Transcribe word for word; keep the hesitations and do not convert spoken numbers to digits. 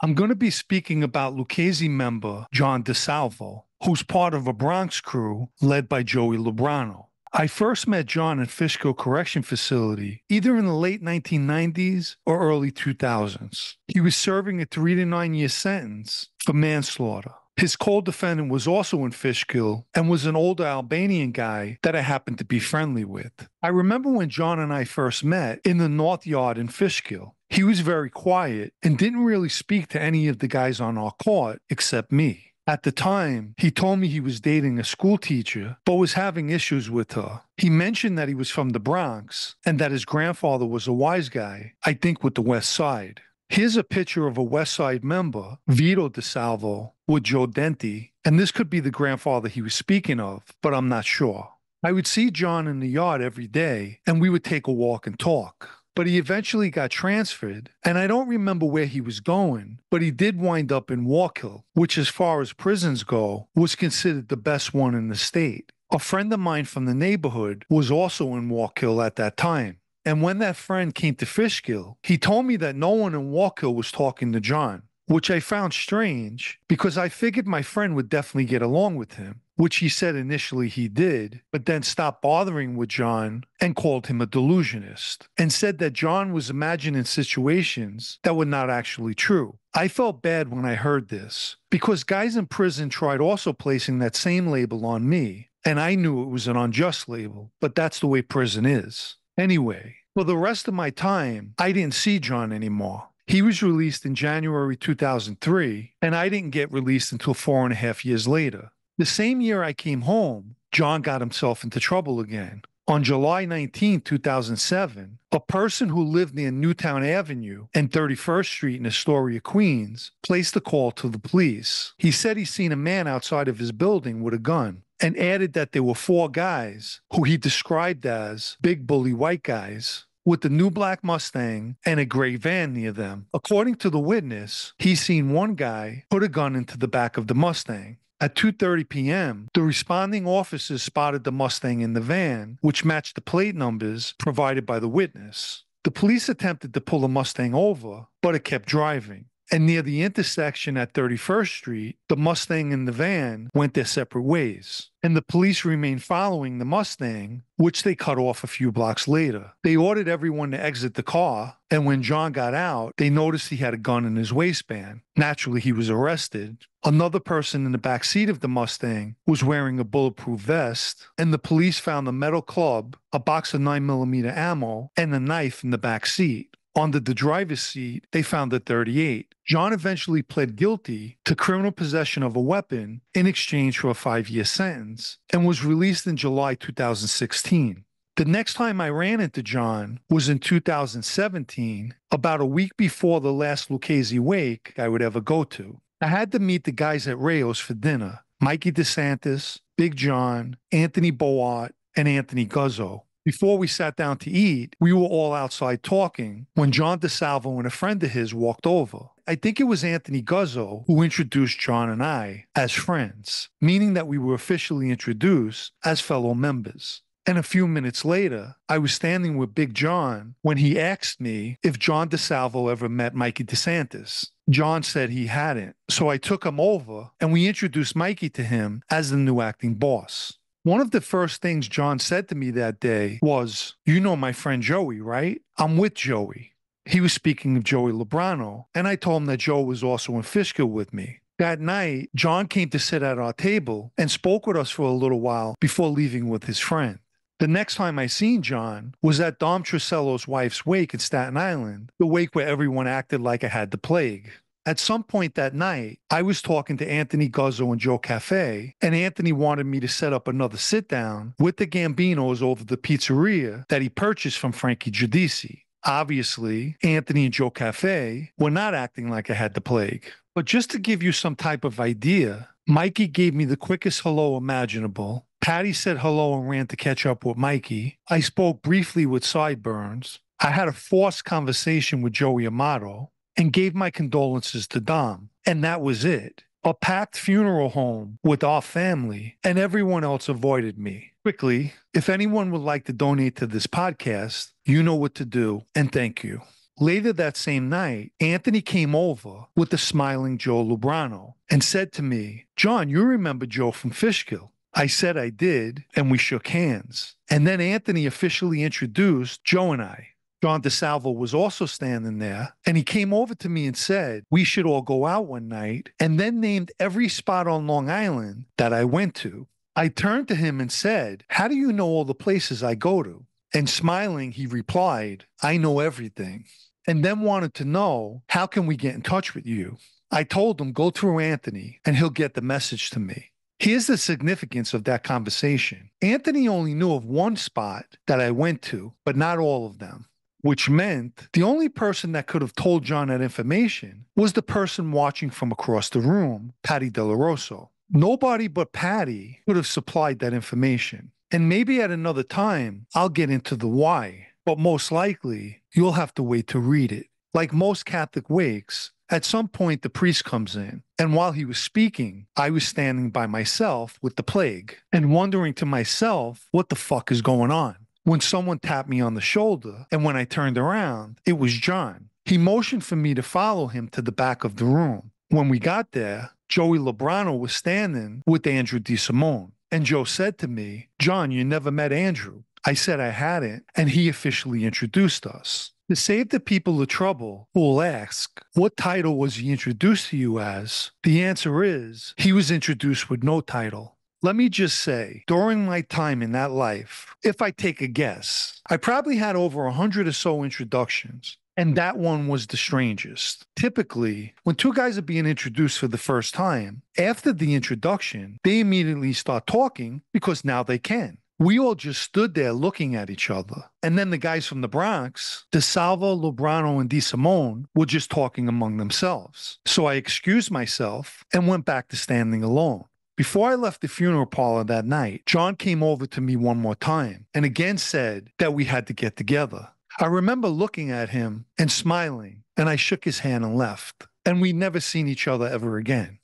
I'm going to be speaking about Lucchese member John DiSalvo, who's part of a Bronx crew led by Joey Lubrano. I first met John at Fishkill Correction Facility either in the late nineteen nineties or early two thousands. He was serving a three to nine year sentence for manslaughter. His co-defendant was also in Fishkill and was an older Albanian guy that I happened to be friendly with. I remember when John and I first met in the North Yard in Fishkill. He was very quiet and didn't really speak to any of the guys on our court except me. At the time, he told me he was dating a school teacher, but was having issues with her. He mentioned that he was from the Bronx and that his grandfather was a wise guy, I think with the West Side. Here's a picture of a West Side member, Vito DeSalvo, with Joe Denti, and this could be the grandfather he was speaking of, but I'm not sure. I would see John in the yard every day, and we would take a walk and talk. But he eventually got transferred, and I don't remember where he was going, but he did wind up in Wallkill, which as far as prisons go, was considered the best one in the state. A friend of mine from the neighborhood was also in Wallkill at that time, and when that friend came to Fishkill, he told me that no one in Wallkill was talking to John, which I found strange because I figured my friend would definitely get along with him, which he said initially he did, but then stopped bothering with John and called him a delusionist, and said that John was imagining situations that were not actually true. I felt bad when I heard this, because guys in prison tried also placing that same label on me, and I knew it was an unjust label, but that's the way prison is. Anyway, for the rest of my time, I didn't see John anymore. He was released in January two thousand three, and I didn't get released until four and a half years later. The same year I came home, John got himself into trouble again. On July nineteenth, two thousand seven, a person who lived near Newtown Avenue and thirty-first street in Astoria, Queens, placed a call to the police. He said he'd seen a man outside of his building with a gun, and added that there were four guys, who he described as big bully white guys, with a new black Mustang and a gray van near them. According to the witness, he's seen one guy put a gun into the back of the Mustang. At two thirty p m, the responding officers spotted the Mustang in the van, which matched the plate numbers provided by the witness. The police attempted to pull the Mustang over, but it kept driving. And near the intersection at thirty-first street, the Mustang and the van went their separate ways, and the police remained following the Mustang, which they cut off a few blocks later. They ordered everyone to exit the car, and when John got out, they noticed he had a gun in his waistband. Naturally, he was arrested. Another person in the back seat of the Mustang was wearing a bulletproof vest, and the police found a metal club, a box of nine millimeter ammo, and a knife in the back seat. Under the driver's seat, they found a thirty-eight. John eventually pled guilty to criminal possession of a weapon in exchange for a five-year sentence, and was released in July two thousand sixteen. The next time I ran into John was in two thousand seventeen, about a week before the last Lucchese wake I would ever go to. I had to meet the guys at Rayo's for dinner, Mikey DeSantis, Big John, Anthony Boat, and Anthony Guzzo. Before we sat down to eat, we were all outside talking when John DiSalvo and a friend of his walked over. I think it was Anthony Guzzo who introduced John and I as friends, meaning that we were officially introduced as fellow members. And a few minutes later, I was standing with Big John when he asked me if John DiSalvo ever met Mikey DeSantis. John said he hadn't, so I took him over and we introduced Mikey to him as the new acting boss. One of the first things John said to me that day was, "You know my friend Joey, right? I'm with Joey." He was speaking of Joey Lubrano, and I told him that Joe was also in Fishkill with me. That night, John came to sit at our table and spoke with us for a little while before leaving with his friend. The next time I seen John was at Dom Tricello's wife's wake in Staten Island, the wake where everyone acted like I had the plague. At some point that night, I was talking to Anthony Guzzo and Joe Cafe, and Anthony wanted me to set up another sit-down with the Gambinos over the pizzeria that he purchased from Frankie Giudici. Obviously, Anthony and Joe Cafe were not acting like I had the plague. But just to give you some type of idea, Mikey gave me the quickest hello imaginable. Patty said hello and ran to catch up with Mikey. I spoke briefly with Sideburns. I had a forced conversation with Joey Amato, and gave my condolences to Dom. And that was it. A packed funeral home with our family, and everyone else avoided me. Quickly, if anyone would like to donate to this podcast, you know what to do, and thank you. Later that same night, Anthony came over with the smiling Joe Lubrano and said to me, "John, you remember Joe from Fishkill?" I said I did, and we shook hands. And then Anthony officially introduced Joe and I. John DiSalvo was also standing there, and he came over to me and said, "We should all go out one night," and then named every spot on Long Island that I went to. I turned to him and said, "How do you know all the places I go to?" And smiling, he replied, "I know everything," and then wanted to know, "How can we get in touch with you?" I told him, "Go through Anthony, and he'll get the message to me." Here's the significance of that conversation. Anthony only knew of one spot that I went to, but not all of them, which meant the only person that could have told John that information was the person watching from across the room, Patty De La Rosa. Nobody but Patty would have supplied that information. And maybe at another time, I'll get into the why, but most likely, you'll have to wait to read it. Like most Catholic wakes, at some point, the priest comes in, and while he was speaking, I was standing by myself with the plague and wondering to myself, what the fuck is going on? When someone tapped me on the shoulder, and when I turned around, it was John. He motioned for me to follow him to the back of the room. When we got there, Joey Lubrano was standing with Andrew DeSimone, and Joe said to me, "John, you never met Andrew." I said I hadn't, and he officially introduced us. To save the people the trouble who will ask, what title was he introduced to you as? The answer is, he was introduced with no title. Let me just say, during my time in that life, if I take a guess, I probably had over a hundred or so introductions, and that one was the strangest. Typically, when two guys are being introduced for the first time, after the introduction, they immediately start talking because now they can. We all just stood there looking at each other. And then the guys from the Bronx, DeSalvo, Lubrano, and DeSimone, were just talking among themselves. So I excused myself and went back to standing alone. Before I left the funeral parlor that night, John came over to me one more time and again said that we had to get together. I remember looking at him and smiling, and I shook his hand and left. And we'd never seen each other ever again.